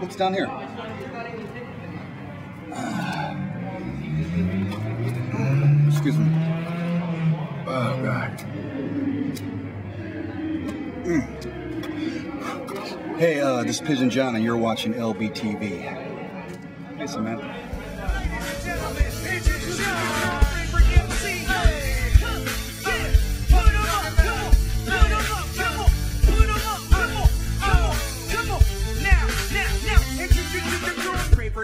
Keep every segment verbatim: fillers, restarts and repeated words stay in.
What's down here? Uh, excuse me. Oh, God. Mm. Hey, uh, this is Pigeon John, and you're watching L B T V. Listen, man. Ladies and gentlemen, Pigeon John.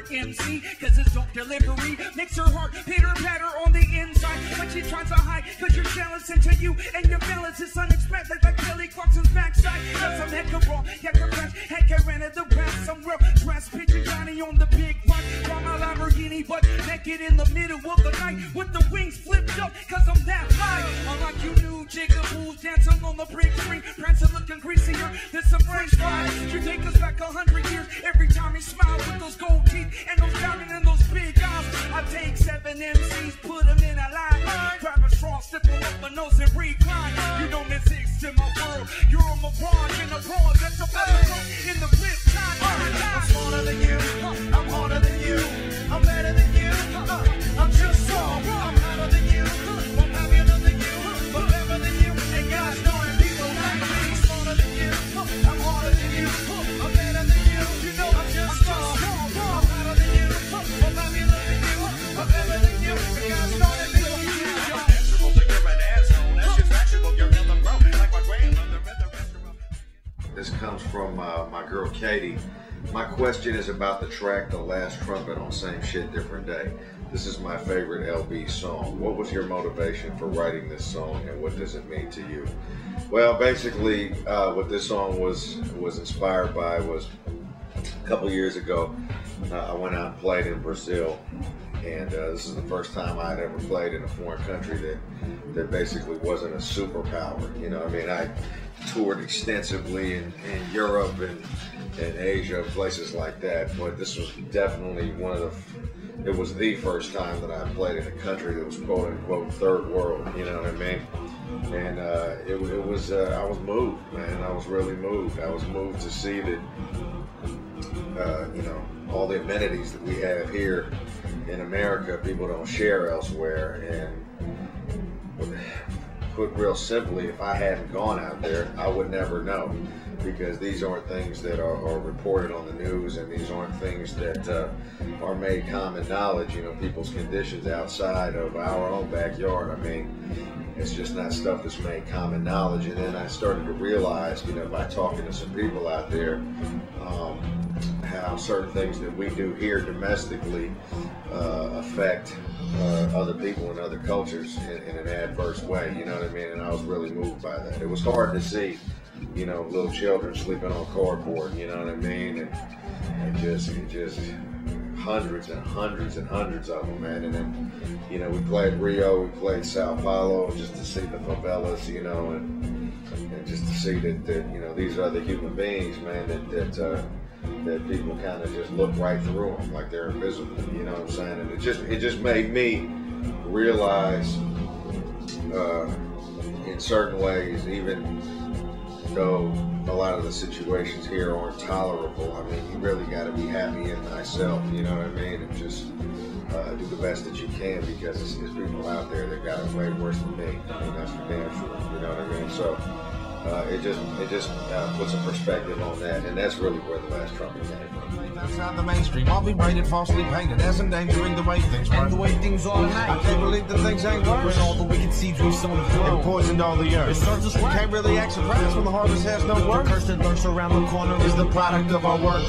M C, cause it's dope delivery makes her heart pitter-patter on the inside when she tries to hide, cause you're jealous into you and your balance is unexpected like Kelly Clarkson's backside. Got some heck of raw, heck of fresh, heck of ran at the west, some real dress, Pigeon Johnny on the big rock, from my Lamborghini but naked in the middle of the night with the wings flipped up, cause I'm that light. Unlike you new jigaboos dancing on the brick screen, prancing looking greasier than some French fries. You take us back a hundred years every time he smiles with those gold teeth and those diamonds and those big eyes. I take seven M Cs, put them in a line, grab a straw, slip them up my nose and recline. You don't exist in my world, you're on my pawn in the bronze, that's a brother in the flip time. I'm smarter than you, I'm harder than you, I'm better than you, I'm just strong, I'm hotter than you, I'm happier than you, I'm better than you, and God's knowing people like me. I'm smarter than you, I'm harder than you, I'm better than you, you know I'm just strong. This comes from uh, my girl Katie. My question is about the track The Last Trumpet on Same Shit Different Day. This is my favorite L B song. What was your motivation for writing this song and what does it mean to you? Well, basically uh, what this song was was inspired by was a couple years ago uh, I went out and played in Brazil, and uh, this is the first time I had ever played in a foreign country that that basically wasn't a superpower. You know, I mean, I toured extensively in, in Europe and, and Asia, places like that, but this was definitely one of the, it was the first time that I played in a country that was quote unquote third world, you know what I mean? And uh, it, it was, uh, I was moved, man, I was really moved. I was moved to see that, uh, you know, all the amenities that we have here in America, people don't share elsewhere. And put real simply, if I hadn't gone out there, I would never know, because these aren't things that are, are reported on the news, and these aren't things that uh, are made common knowledge, you know, people's conditions outside of our own backyard. I mean, it's just not stuff that's made common knowledge. And then I started to realize, you know, by talking to some people out there, um, how certain things that we do here domestically uh, affect uh, other people in other cultures in, in an adverse way, you know what I mean? And I was really moved by that. It was hard to see, you know, little children sleeping on cardboard, you know what I mean? And, and just, and just hundreds and hundreds and hundreds of them, man. And then, you know, we played Rio, we played São Paulo, just to see the favelas, you know, and, and just to see that, that, you know, these are the human beings, man, that, that, uh, that people kind of just look right through them, like they're invisible, you know what I'm saying? And it just it just made me realize uh, in certain ways, even though a lot of the situations here aren't tolerable, I mean, you really got to be happy in thyself, you know what I mean? And just uh, do the best that you can, because it's, there's people out there that got it way worse than me. I mean, that's for damn sure, you know what I mean? So. Uh, it just, it just uh, puts a perspective on that, and that's really where The Last Trumpet came from. Outside the mainstream, I'll be rated, falsely painted, as endangering the way things work. And the way things are now. I can't believe that things ain't worse. When all the wicked seeds we sown have grown. It poisoned all the earth. It serves us right. We can't really act surprised when the harvest has no work. The curse that lurks around the corner is the product of our work.